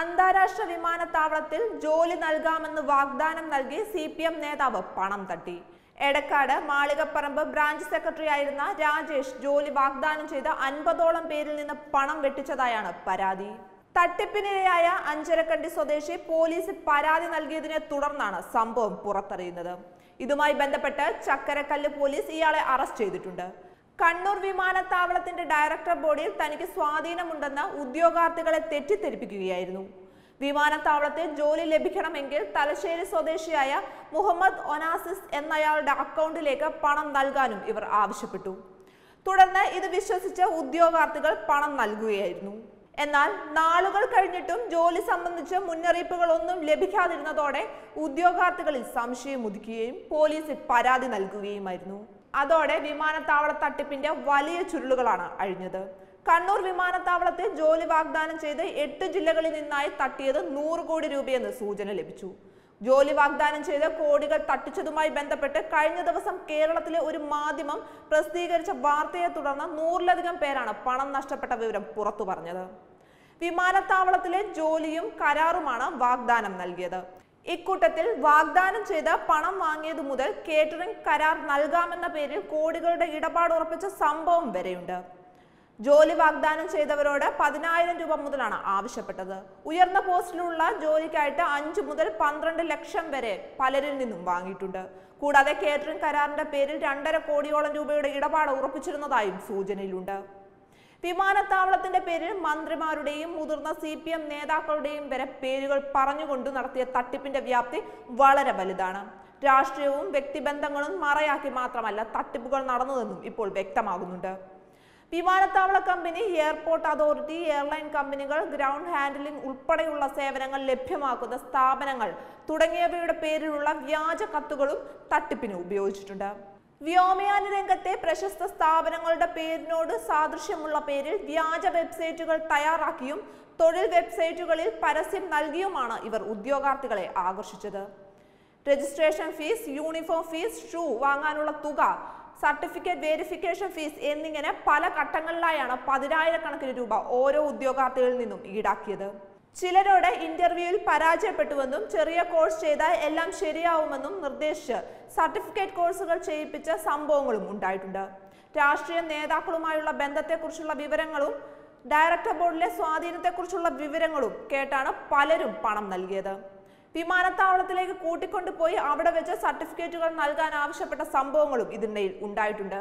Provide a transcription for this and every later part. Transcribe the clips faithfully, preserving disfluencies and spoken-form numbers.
അന്താരാഷ്ട്ര വിമാനത്താവളത്തിൽ ജോലി നൽകാമെന്ന് വാഗ്ദാനം നൽകി സി പി എം നേതാവ് പണം തട്ടി. എടക്കാട് മാളികപ്പറമ്പ് ബ്രാഞ്ച് സെക്രട്ടറി ആയിരുന്ന രാജേഷ് ജോലി വാഗ്ദാനം ചെയ്ത അൻപതോളം പേരിൽ നിന്ന് പണം വെട്ടിച്ചതായാണ് പരാതി. തട്ടിപ്പിനിരയായ അഞ്ചരക്കണ്ടി സ്വദേശി പോലീസിൽ പരാതി നൽകിയതിനെ തുടർന്നാണ് സംഭവം പുറത്തറിയുന്നത്. ഇതുമായി ബന്ധപ്പെട്ട് ചക്കരക്കല്ല് പോലീസ് ഇയാളെ അറസ്റ്റ് ചെയ്തിട്ടുണ്ട്. കണ്ണൂർ വിമാനത്താവളത്തിന്റെ ഡയറക്ടർ ബോർഡിൽ തനിക്ക് സ്വാധീനമുണ്ടെന്ന് ഉദ്യോഗാർത്ഥികളെ തെറ്റിദ്ധരിപ്പിക്കുകയായിരുന്നു. വിമാനത്താവളത്തിൽ ജോലി ലഭിക്കണമെങ്കിൽ തലശ്ശേരി സ്വദേശിയായ മുഹമ്മദ് ഒനാസിസ് എന്നയാളുടെ അക്കൗണ്ടിലേക്ക് പണം നൽകാനും ഇവർ ആവശ്യപ്പെട്ടു. തുടർന്ന് ഇത് വിശ്വസിച്ച് ഉദ്യോഗാർത്ഥികൾ പണം നൽകുകയായിരുന്നു. എന്നാൽ നാളുകൾ കഴിഞ്ഞിട്ടും ജോലി സംബന്ധിച്ച് മുന്നറിയിപ്പുകളൊന്നും ലഭിക്കാതിരുന്നതോടെ ഉദ്യോഗാർത്ഥികളിൽ സംശയം ഉദിക്കുകയും പോലീസിൽ പരാതി നൽകുകയുമായിരുന്നു. അതോടെ വിമാനത്താവള തട്ടിപ്പിന്റെ വലിയ ചുരുളുകളാണ് അഴിഞ്ഞത്. കണ്ണൂർ വിമാനത്താവളത്തിൽ ജോലി വാഗ്ദാനം ചെയ്ത് എട്ട് ജില്ലകളിൽ നിന്നായി തട്ടിയത് നൂറ് കോടി രൂപയെന്ന് സൂചന ലഭിച്ചു. ജോലി വാഗ്ദാനം ചെയ്ത കോടികൾ തട്ടിച്ചതുമായി ബന്ധപ്പെട്ട് കഴിഞ്ഞ ദിവസം കേരളത്തിലെ ഒരു മാധ്യമം പ്രസിദ്ധീകരിച്ച വാർത്തയെ തുടർന്ന് നൂറിലധികം പേരാണ് പണം നഷ്ടപ്പെട്ട വിവരം പുറത്തു പറഞ്ഞത്. വിമാനത്താവളത്തിലെ ജോലിയും കരാറുമാണ് വാഗ്ദാനം നൽകിയത്. ഇക്കൂട്ടത്തിൽ വാഗ്ദാനം ചെയ്ത പണം വാങ്ങിയതു മുതൽ കേറ്ററിംഗ് കരാർ നൽകാമെന്ന പേരിൽ കോടികളുടെ ഇടപാട് ഉറപ്പിച്ച സംഭവം വരെയുണ്ട്. ജോലി വാഗ്ദാനം ചെയ്തവരോട് പതിനായിരം രൂപ മുതലാണ് ആവശ്യപ്പെട്ടത്. ഉയർന്ന പോസ്റ്റിലുള്ള ജോലിക്കായിട്ട് അഞ്ചു മുതൽ പന്ത്രണ്ട് ലക്ഷം വരെ പലരിൽ നിന്നും വാങ്ങിയിട്ടുണ്ട്. കൂടാതെ കേറ്ററിംഗ് കരാറിന്റെ പേരിൽ രണ്ടര കോടിയോളം രൂപയുടെ ഇടപാട് ഉറപ്പിച്ചിരുന്നതായും സൂചനയിലുണ്ട്. വിമാനത്താവളത്തിന്റെ പേരിൽ മന്ത്രിമാരുടെയും മുതിർന്ന സി പി എം നേതാക്കളുടെയും വരെ പേരുകൾ പറഞ്ഞുകൊണ്ട് നടത്തിയ തട്ടിപ്പിന്റെ വ്യാപ്തി വളരെ വലുതാണ്. രാഷ്ട്രീയവും വ്യക്തിബന്ധങ്ങളും മറയാക്കി മാത്രമല്ല തട്ടിപ്പുകൾ നടന്നതെന്നും ഇപ്പോൾ വ്യക്തമാകുന്നുണ്ട്. വിമാനത്താവള കമ്പനി, എയർപോർട്ട് അതോറിറ്റി, എയർലൈൻ കമ്പനികൾ, ഗ്രൗണ്ട് ഹാൻഡലിംഗ് ഉൾപ്പെടെയുള്ള സേവനങ്ങൾ ലഭ്യമാക്കുന്ന സ്ഥാപനങ്ങൾ തുടങ്ങിയവയുടെ പേരിലുള്ള വ്യാജ കത്തുകളും തട്ടിപ്പിന് ഉപയോഗിച്ചിട്ടുണ്ട്. വ്യോമയാന രംഗത്തെ പ്രശസ്ത സ്ഥാപനങ്ങളുടെ പേരിനോട് സാദൃശ്യമുള്ള പേരിൽ വ്യാജ വെബ്സൈറ്റുകൾ തയ്യാറാക്കിയും തൊഴിൽ വെബ്സൈറ്റുകളിൽ പരസ്യം നൽകിയുമാണ് ഇവർ ഉദ്യോഗാർത്ഥികളെ ആകർഷിച്ചത്. Registration fees, uniform fees, shoe വാങ്ങാനുള്ള തുക, സർട്ടിഫിക്കറ്റ് വെരിഫിക്കേഷൻ ഫീസ് എന്നിങ്ങനെ പല ഘട്ടങ്ങളിലായാണ് പതിനായിരക്കണക്കിന് രൂപ ഓരോ ഉദ്യോഗാർത്ഥികളിൽ നിന്നും ഈടാക്കിയത്. ചിലരോട് ഇന്റർവ്യൂവിൽ പരാജയപ്പെട്ടുവെന്നും ചെറിയ കോഴ്സ് ചെയ്താൽ എല്ലാം ശരിയാവുമെന്നും നിർദ്ദേശിച്ച് സർട്ടിഫിക്കറ്റ് കോഴ്സുകൾ ചെയ്യിപ്പിച്ച സംഭവങ്ങളും ഉണ്ടായിട്ടുണ്ട്. രാഷ്ട്രീയ നേതാക്കളുമായുള്ള ബന്ധത്തെക്കുറിച്ചുള്ള വിവരങ്ങളും ഡയറക്ടർ ബോർഡിലെ സ്വാധീനത്തെക്കുറിച്ചുള്ള വിവരങ്ങളും കേട്ടാണ് പലരും പണം നൽകിയത്. വിമാനത്താവളത്തിലേക്ക് കൂട്ടിക്കൊണ്ടുപോയി അവിടെ വെച്ച് സർട്ടിഫിക്കറ്റുകൾ നൽകാൻ ആവശ്യപ്പെട്ട സംഭവങ്ങളും ഇതിനിടയിൽ ഉണ്ടായിട്ടുണ്ട്.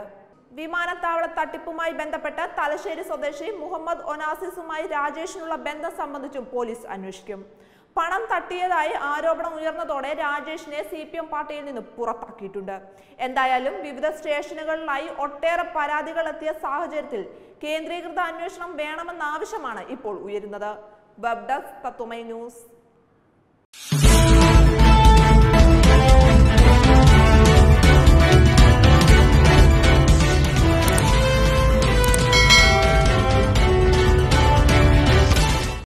വിമാനത്താവള തട്ടിപ്പുമായി ബന്ധപ്പെട്ട് തലശ്ശേരി സ്വദേശി മുഹമ്മദ് ഒനാസിസുമായി രാജേഷിനുള്ള ബന്ധം സംബന്ധിച്ചും പോലീസ് അന്വേഷിക്കും. പണം തട്ടിയതായി ആരോപണം ഉയർന്നതോടെ രാജേഷിനെ സി പി എം പാർട്ടിയിൽ നിന്ന് പുറത്താക്കിയിട്ടുണ്ട്. എന്തായാലും വിവിധ സ്റ്റേഷനുകളിലായി ഒട്ടേറെ പരാതികൾ എത്തിയ സാഹചര്യത്തിൽ കേന്ദ്രീകൃത അന്വേഷണം വേണമെന്ന ആവശ്യമാണ് ഇപ്പോൾ ഉയരുന്നത്. വെബ് ഡെസ്ക് തത്തുമൈ ന്യൂസ്.